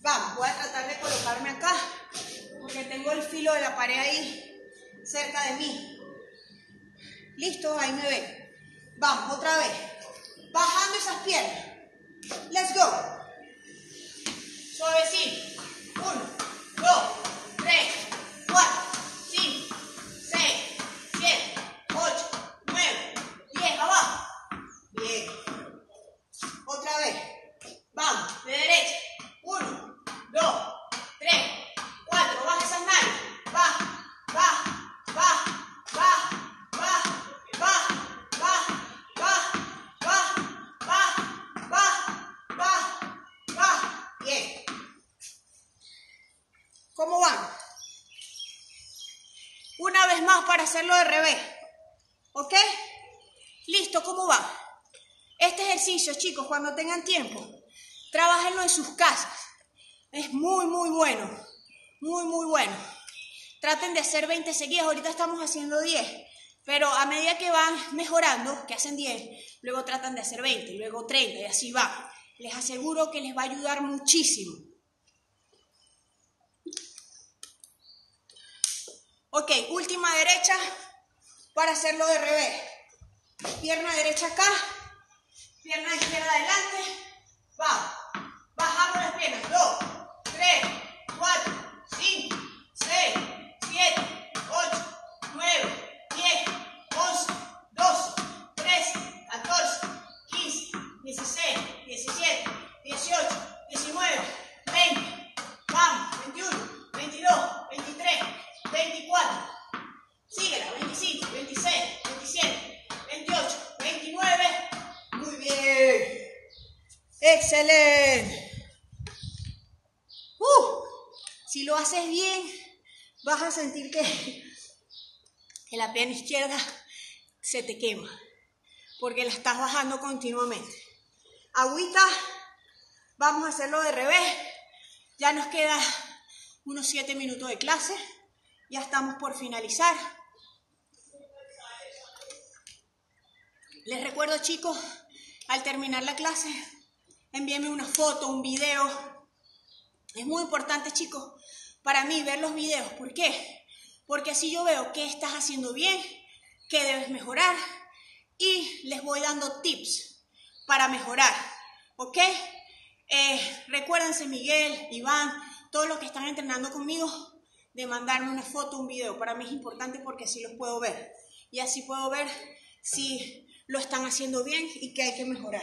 Vamos, voy a tratar de colocarme acá porque tengo el filo de la pared ahí cerca de mí. Listo, ahí me ven. Vamos, otra vez, bajando esas piernas. Let's go. Suavecito. 1, 2, 3, 4, 5, 6, 7, 8, 9, 10. Abajo. Bien. Otra vez. Vamos. De derecha. 1, 2, 3, 4. Baja esas manos. Baja, baja, baja, baja, baja, baja. ¿Cómo van? Una vez más para hacerlo de revés. ¿Ok? Listo, ¿cómo va? Este ejercicio, chicos, cuando tengan tiempo, trabajenlo en sus casas. Es muy, muy bueno. Muy, muy bueno. Traten de hacer 20 seguidas. Ahorita estamos haciendo 10. Pero a medida que van mejorando, que hacen 10, luego tratan de hacer 20, luego 30 y así va. Les aseguro que les va a ayudar muchísimo. Ok, última derecha para hacerlo de revés. Pierna derecha acá, pierna izquierda adelante. Vamos, bajamos las piernas. 2, 3, 4, 5, 6, 7, 8, 9, 10, 11, 12, 13, 14, 15, 16, 17, 18, 19, 20. Vamos, 21, 22, 23, 24. Síguela, 27, 27, 28, 29. Muy bien. Excelente. Si lo haces bien, vas a sentir que la pierna izquierda se te quema, porque la estás bajando continuamente. Agüita. Vamos a hacerlo de revés. Ya nos queda unos 7 minutos de clase. Ya estamos por finalizar. Les recuerdo, chicos, al terminar la clase, envíenme una foto, un video. Es muy importante, chicos, para mí ver los videos. ¿Por qué? Porque así yo veo qué estás haciendo bien, qué debes mejorar y les voy dando tips para mejorar. ¿Ok? Recuérdense, Miguel, Iván, todos los que están entrenando conmigo, de mandarme una foto, un video. Para mí es importante porque así los puedo ver. Y así puedo ver si lo están haciendo bien y qué hay que mejorar.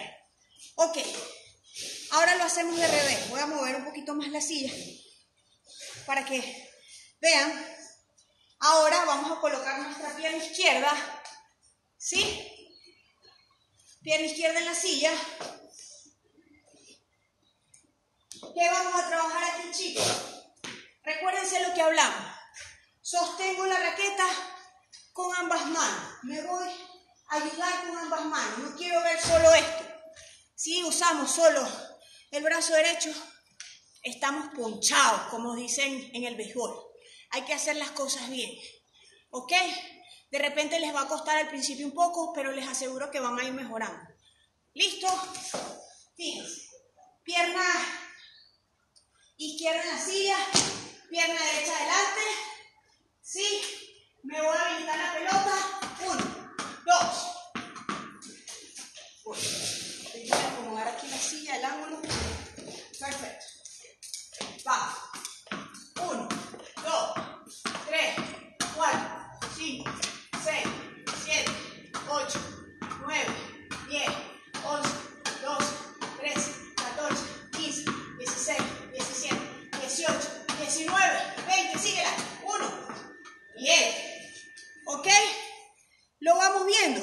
Ok, ahora lo hacemos de revés. Voy a mover un poquito más la silla para que vean. Ahora vamos a colocar nuestra pierna izquierda, ¿sí? Pierna izquierda en la silla. ¿Qué vamos a trabajar aquí, chicos? Recuérdense lo que hablamos. Sostengo la raqueta con ambas manos. Me voy a ayudar con ambas manos. No quiero ver solo esto. Si usamos solo el brazo derecho, estamos ponchados, como dicen en el béisbol. Hay que hacer las cosas bien, ¿ok? De repente les va a costar al principio un poco, pero les aseguro que van a ir mejorando. ¿Listo? Fíjense. Pierna izquierda en la silla, pierna derecha adelante. Sí, me voy a habilitar la pelota. 1, 2, 1. Voy a acomodar aquí la silla, el ángulo. Perfecto. Vamos. 1, 2, 3, 4, 5, 6, 7, 8, 9, 10, 11, 12, 13, 14, 15, 16, 17, 18, 19, 20, síguela, 1, bien, ok, lo vamos viendo.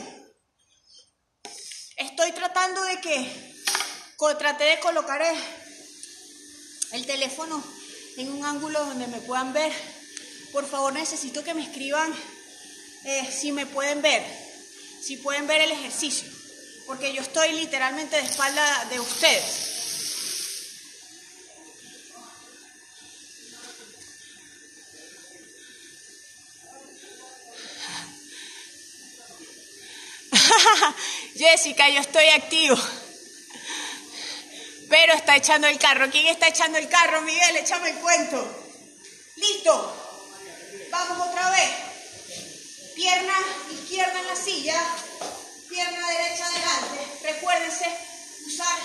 Estoy tratando de que, traté de colocar el teléfono en un ángulo donde me puedan ver. Por favor, necesito que me escriban si me pueden ver, si pueden ver el ejercicio, porque yo estoy literalmente de espalda de ustedes. Jessica, yo estoy activo, pero está echando el carro. ¿Quién está echando el carro, Miguel? Échame el cuento. Listo, vamos otra vez. Pierna izquierda en la silla, pierna derecha adelante. Recuérdense usar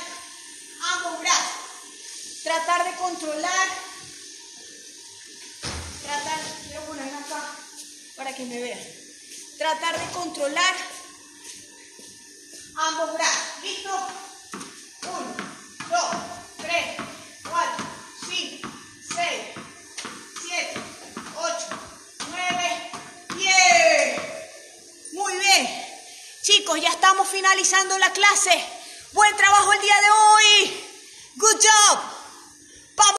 ambos brazos. Tratar de controlar. Quiero ponerme acá para que me vean. Tratar de controlar ambos brazos. ¿Listo? 1, 2, 3, 4, 5, 6, 7, 8, 9, 10. Muy bien. Chicos, ya estamos finalizando la clase. Buen trabajo el día de hoy. Good job.